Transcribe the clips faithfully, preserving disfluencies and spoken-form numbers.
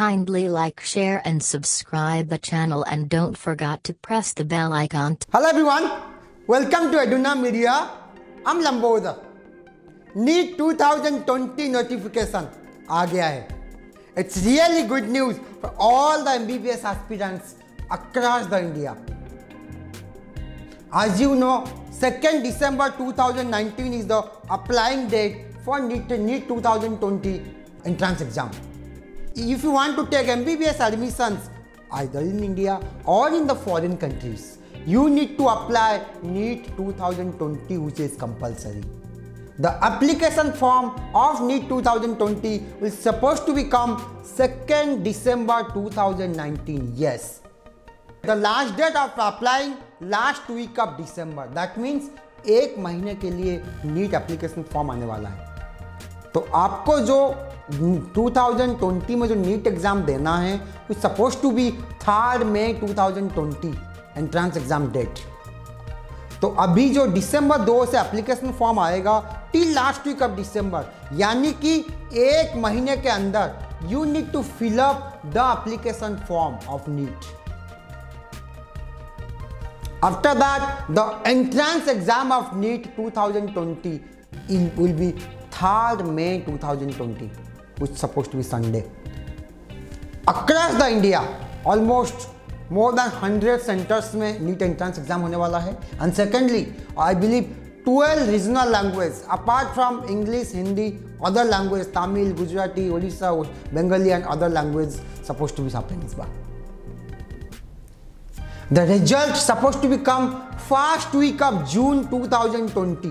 kindly like, share and subscribe the channel, and don't forget to press the bell icon. Hello everyone, welcome to EDUNOM Media. I'm Lambodha. NEET twenty twenty notification आ गया है. It's really good news for all the M B B S aspirants across the India. As you know, second December two thousand nineteen is the applying date for NEET twenty twenty entrance exam. If you want to take M B B S admissions either in India or in the foreign countries, you need to apply NEET twenty twenty, which is compulsory. The application form of NEET twenty twenty is supposed to become second December two thousand nineteen. Yes, the last date of applying last week of December. That means एक महीने के लिए NEET application form आने वाला है. तो आपको जो twenty twenty में जो NEET exam देना है, it's supposed to be third May two thousand twenty entrance exam date. तो अभी जो दिसंबर दो से एप्लीकेशन फॉर्म आएगा till last week of December, यानी कि एक महीने के अंदर you need to fill up the application form of NEET. After that the entrance exam of NEET twenty twenty will be third May two thousand twenty, which supposed to be Sunday. Across the India almost more than hundred centers में NEET entrance exam होने वाला है. And secondly I believe twelve regional language apart from English, Hindi, other language Tamil, Gujarati, Orissa, Bengali and other language suppose to be happening इस बार. The result suppose to be come first week of June two thousand twenty.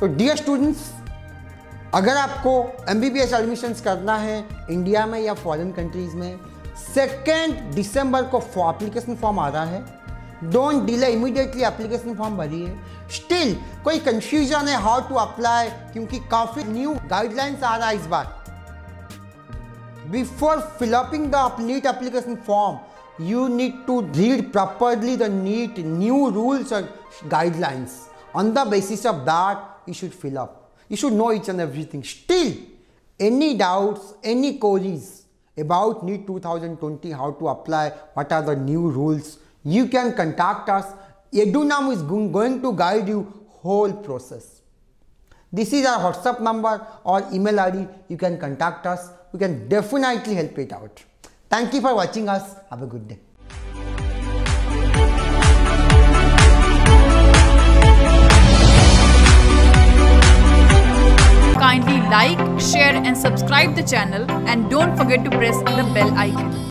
तो dear students, अगर आपको M B B S admissions करना है India में या foreign countries में, सेकेंड दिसंबर को एप्लीकेशन फॉर्म आ रहा है. Don't delay, immediately application form भरिए. स्टिल कोई कंफ्यूजन है हाउ टू अप्लाई, क्योंकि काफ़ी न्यू गाइडलाइंस आ रहा है इस बार. Before फिलअपिंग the NEET application form you need to read properly the NEET new rules और guidelines. On the basis of that you should fill up, you should know each and everything. Still any doubts, any queries about NEET twenty twenty, how to apply, what are the new rules, you can contact us. EDUNOM is going to guide you whole process. This is our WhatsApp number or email I D. You can contact us. We can definitely help it out. Thank you for watching us. Have a good day. Kindly like, share and subscribe the channel, and don't forget to press the bell icon.